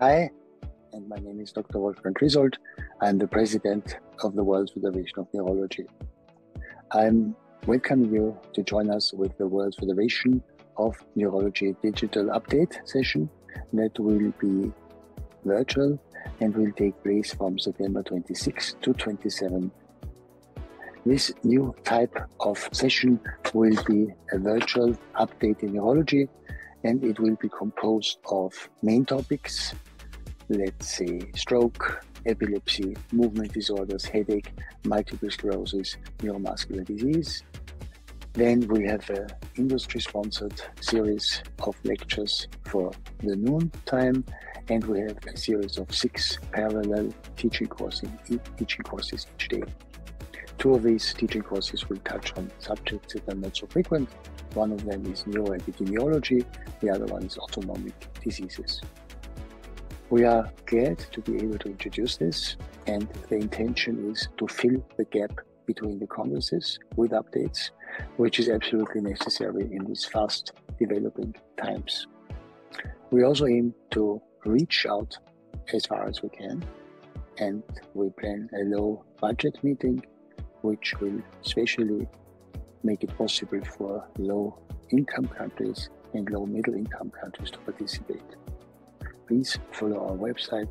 Hi, and my name is Dr. Wolfgang Grisold. I'm the president of the World Federation of Neurology. I'm welcoming you to join us with the World Federation of Neurology digital update session that will be virtual and will take place from September 26 to 27. This new type of session will be a virtual update in neurology, and it will be composed of main topics, let's say stroke, epilepsy, movement disorders, headache, multiple sclerosis, neuromuscular disease. Then we have an industry-sponsored series of lectures for the noon time, and we have a series of 6 parallel teaching courses each day. 2 of these teaching courses will touch on subjects that are not so frequent. One of them is neuroepidemiology, the other one is autonomic diseases. We are glad to be able to introduce this, and the intention is to fill the gap between the congresses with updates, which is absolutely necessary in these fast developing times. We also aim to reach out as far as we can, and we plan a low budget meeting, which will especially make it possible for low-income countries and low-middle-income countries to participate. Please follow our website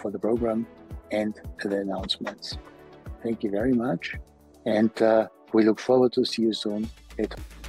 for the program and the announcements. Thank you very much, and we look forward to see you soon at